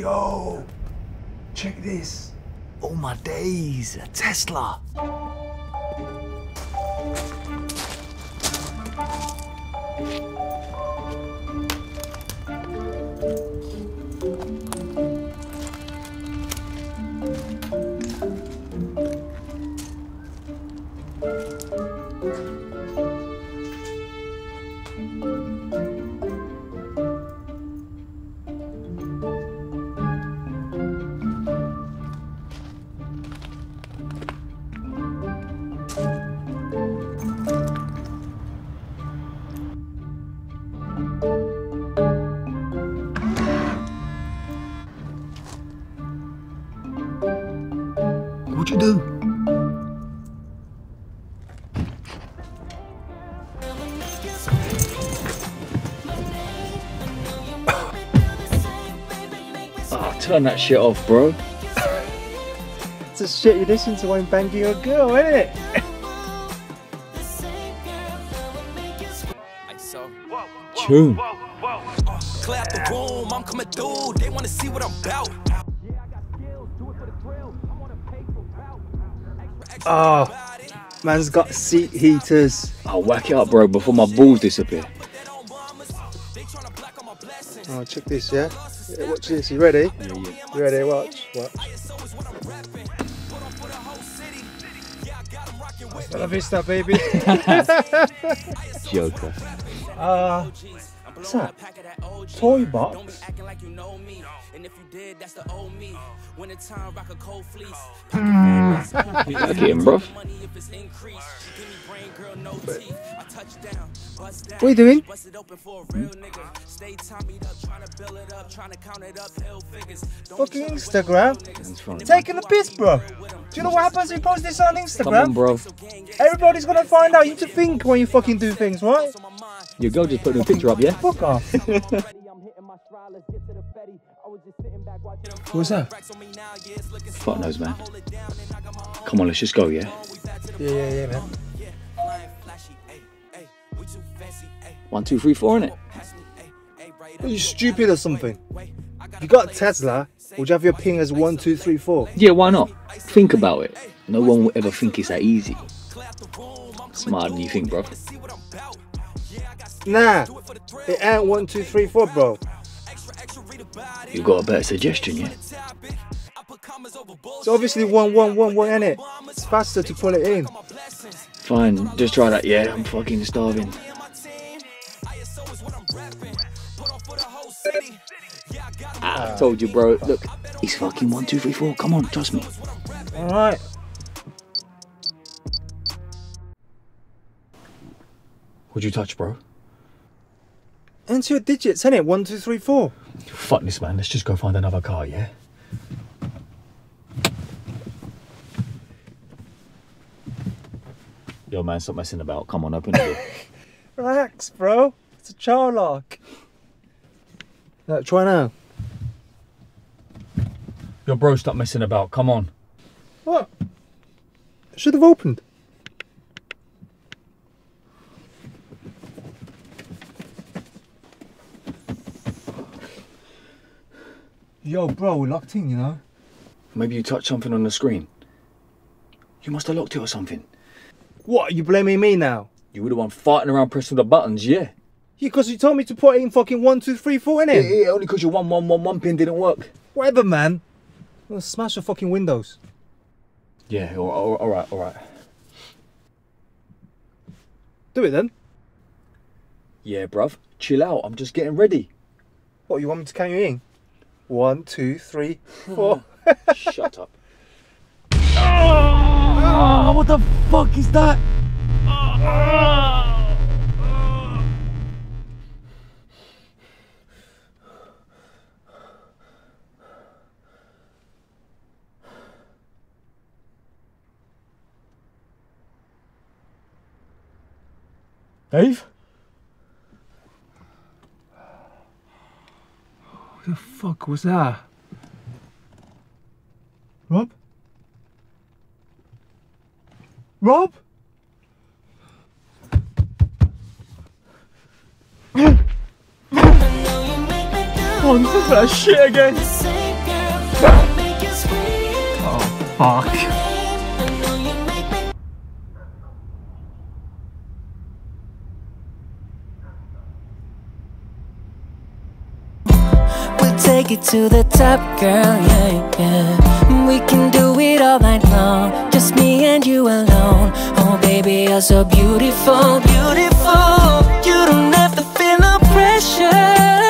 Yo, check this. Oh my days, a Tesla. What'd you do? Oh, turn that shit off, bro. It's a shit you listen to when banging a girl, isn't it? Tune. Clap the room, I'm coming through. They want to see what I'm about. Oh, man's got seat heaters. I'll whack it up, bro, before my balls disappear. Oh, check this, yeah? Watch this, you ready? Yeah, yeah. You ready? Watch, watch. Hasta la vista, baby. Joker. What's that? Toy box? Look at him, bruv. What are you doing? Fucking Instagram. Taking a piss, bruv. Do you know what happens if you post this on Instagram? Come on, bruv. Everybody's gonna find out. You need to think when you fucking do things, right? Your girl just put a picture up, yeah? Fuck off. What was that? Fuck knows, man. Come on, let's just go, yeah? Yeah, man. 1, 2, 3, 4, innit? Are you stupid or something? If you got a Tesla, would you have your ping as 1, 2, 3, 4? Yeah, why not? Think about it. No one will ever think it's that easy. Smarter than you think, bro. Nah, it ain't 1, 2, 3, 4, bro. You got a better suggestion, yeah? It's obviously 1, 1, 1, 1, innit? It's faster to pull it in. Fine, just try that, yeah? I'm fucking starving. I told you, bro. Look, it's fucking 1, 2, 3, 4. Come on, trust me. Alright. What'd you touch, bro? Into your digits, innit? 1, 2, 3, 4. Fuck this, man. Let's just go find another car, yeah? Yo, man, stop messing about. Come on, open the door. Relax, bro. It's a charlock. No, try now. Yo, bro, stop messing about. Come on. What? I should have opened. Yo, bro, we're locked in, you know? Maybe you touched something on the screen. You must have locked it or something. What, are you blaming me now? You were the one fighting around pressing the buttons, yeah? Yeah, because you told me to put it in fucking 1, 2, 3, 4, innit? Yeah, only because your 1, 1, 1, 1 pin didn't work. Whatever, man. I'm gonna smash the fucking windows. Yeah, alright. Do it then. Yeah, bruv. Chill out, I'm just getting ready. What, you want me to count you in? 1, 2, 3, 4. Shut up. Oh, what the fuck is that? Dave? What the fuck was that? Rob? Rob? Oh, this is that shit again! Fuck. Take it to the top, girl, yeah, yeah. We can do it all night long, just me and you alone. Oh, baby, you're so beautiful, beautiful. You don't have to feel no pressure.